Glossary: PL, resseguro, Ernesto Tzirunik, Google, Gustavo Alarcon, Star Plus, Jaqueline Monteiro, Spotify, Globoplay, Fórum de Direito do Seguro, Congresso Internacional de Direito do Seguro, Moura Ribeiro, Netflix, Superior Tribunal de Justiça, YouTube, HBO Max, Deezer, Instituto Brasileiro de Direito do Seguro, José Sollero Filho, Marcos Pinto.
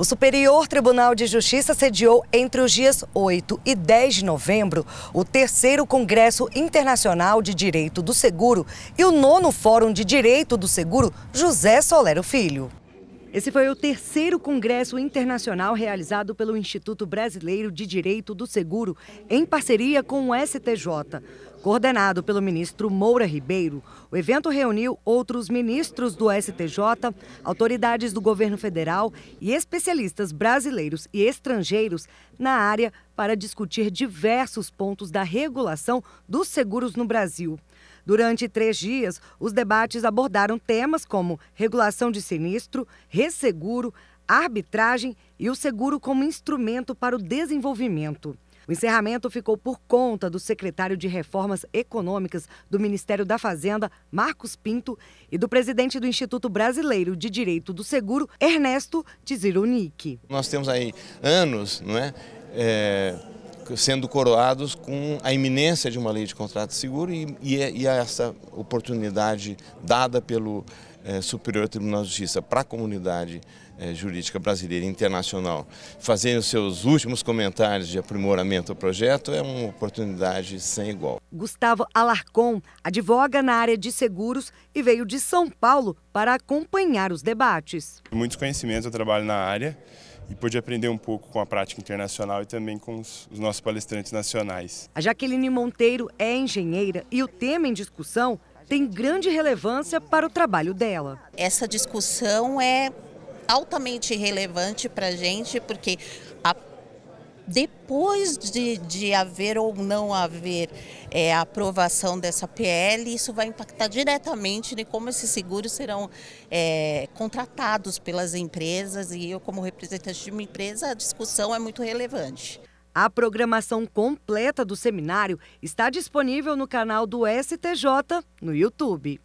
O Superior Tribunal de Justiça sediou entre os dias 8 e 10 de novembro o 3º Congresso Internacional de Direito do Seguro e o 9º Fórum de Direito do Seguro José Sollero Filho. Esse foi o 3º Congresso Internacional realizado pelo Instituto Brasileiro de Direito do Seguro em parceria com o STJ. Coordenado pelo ministro Moura Ribeiro, o evento reuniu outros ministros do STJ, autoridades do governo federal e especialistas brasileiros e estrangeiros na área para discutir diversos pontos da regulação dos seguros no Brasil. Durante 3 dias, os debates abordaram temas como regulação de sinistro, resseguro, arbitragem e o seguro como instrumento para o desenvolvimento. O encerramento ficou por conta do secretário de Reformas Econômicas do Ministério da Fazenda, Marcos Pinto, e do presidente do Instituto Brasileiro de Direito do Seguro, Ernesto Tzirunik. Nós temos aí anos, não é? Sendo coroados com a iminência de uma lei de contrato de seguro e essa oportunidade dada pelo Superior Tribunal de Justiça para a comunidade jurídica brasileira e internacional fazer os seus últimos comentários de aprimoramento ao projeto é uma oportunidade sem igual. Gustavo Alarcon advoga na área de seguros e veio de São Paulo para acompanhar os debates. Muitos conhecimentos, eu trabalho na área e pude aprender um pouco com a prática internacional e também com os nossos palestrantes nacionais. A Jaqueline Monteiro é engenheira e o tema em discussão tem grande relevância para o trabalho dela. Essa discussão é altamente relevante para a gente, porque depois de haver ou não haver a aprovação dessa PL, isso vai impactar diretamente em como esses seguros serão contratados pelas empresas, e eu, como representante de uma empresa, a discussão é muito relevante. A programação completa do seminário está disponível no canal do STJ no YouTube.